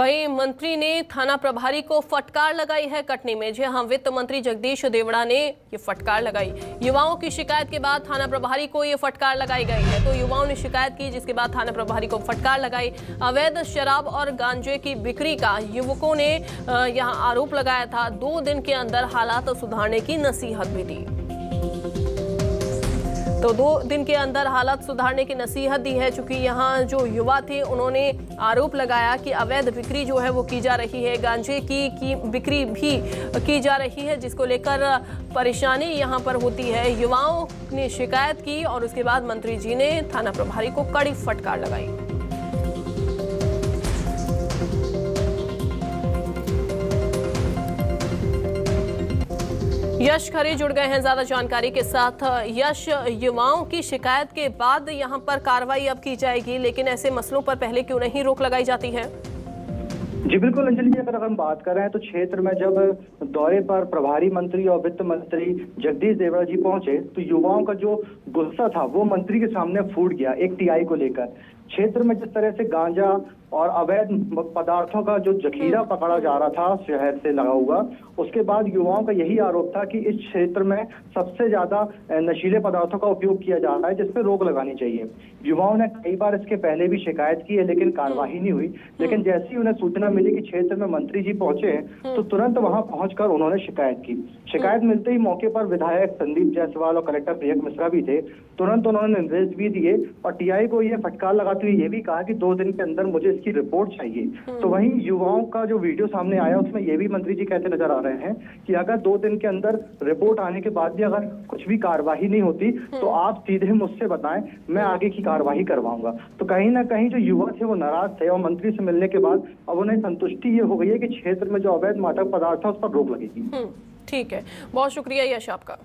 वहीं मंत्री ने थाना प्रभारी को फटकार लगाई है कटनी में। जी हां, वित्त मंत्री जगदीश देवड़ा ने ये फटकार लगाई। युवाओं की शिकायत के बाद थाना प्रभारी को ये फटकार लगाई गई है। तो युवाओं ने शिकायत की, जिसके बाद थाना प्रभारी को फटकार लगाई। अवैध शराब और गांजे की बिक्री का युवकों ने यहां आरोप लगाया था। 2 दिन के अंदर हालात सुधारने की नसीहत भी दी। तो 2 दिन के अंदर हालत सुधारने की नसीहत दी है। चूंकि यहाँ जो युवा थे उन्होंने आरोप लगाया कि अवैध बिक्री जो है वो की जा रही है, गांजे की बिक्री भी की जा रही है, जिसको लेकर परेशानी यहाँ पर होती है। युवाओं ने शिकायत की और उसके बाद मंत्री जी ने थाना प्रभारी को कड़ी फटकार लगाई। यश खरे जुड़ गए हैं ज्यादा जानकारी के साथ। यश, युवाओं की शिकायत के बाद यहां पर कार्रवाई अब की जाएगी, लेकिन ऐसे मसलों पर पहले क्यों नहीं रोक लगाई जाती है? जी बिल्कुल अंजलि जी, अगर हम बात कर रहे हैं तो क्षेत्र में जब दौरे पर प्रभारी मंत्री और वित्त मंत्री जगदीश देवड़ा जी पहुंचे तो युवाओं का जो गुस्सा था वो मंत्री के सामने फूट गया। एक टीआई को लेकर क्षेत्र में जिस तरह से गांजा और अवैध पदार्थों का जो जखीरा पकड़ा जा रहा था शहर से लगा हुआ, उसके बाद युवाओं का यही आरोप था कि इस क्षेत्र में सबसे ज्यादा नशीले पदार्थों का उपयोग किया जा रहा है, जिस पर रोक लगानी चाहिए। युवाओं ने कई बार इसके पहले भी शिकायत की है लेकिन कार्रवाई नहीं हुई। लेकिन जैसे ही उन्हें सूचना मिली कि क्षेत्र में मंत्री जी पहुंचे तो तुरंत वहां पहुंचकर उन्होंने शिकायत की। शिकायत मिलते ही मौके पर विधायक संदीप जायसवाल और कलेक्टर प्रियंक मिश्रा भी थे। तुरंत उन्होंने निर्देश भी दिए और टीआई को ये फटकार लगाते हुए ये भी कहा कि 2 दिन के अंदर मुझे की रिपोर्ट चाहिए। तो वहीं युवाओं का जो वीडियो सामने आया उसमें ये भी मंत्री जी कहते नजर आ रहे हैं कि अगर 2 दिन के अंदर रिपोर्ट आने के बाद भी अगर कुछ भी कार्यवाही नहीं होती तो आप सीधे मुझसे बताएं, मैं आगे की कार्यवाही करवाऊंगा। तो कहीं ना कहीं जो युवा थे वो नाराज थे और मंत्री से मिलने के बाद अब उन्हें संतुष्टि ये हो गई है कि क्षेत्र में जो अवैध मादक पदार्थ है उस पर रोक लगेगी। ठीक है, बहुत शुक्रिया यश आपका।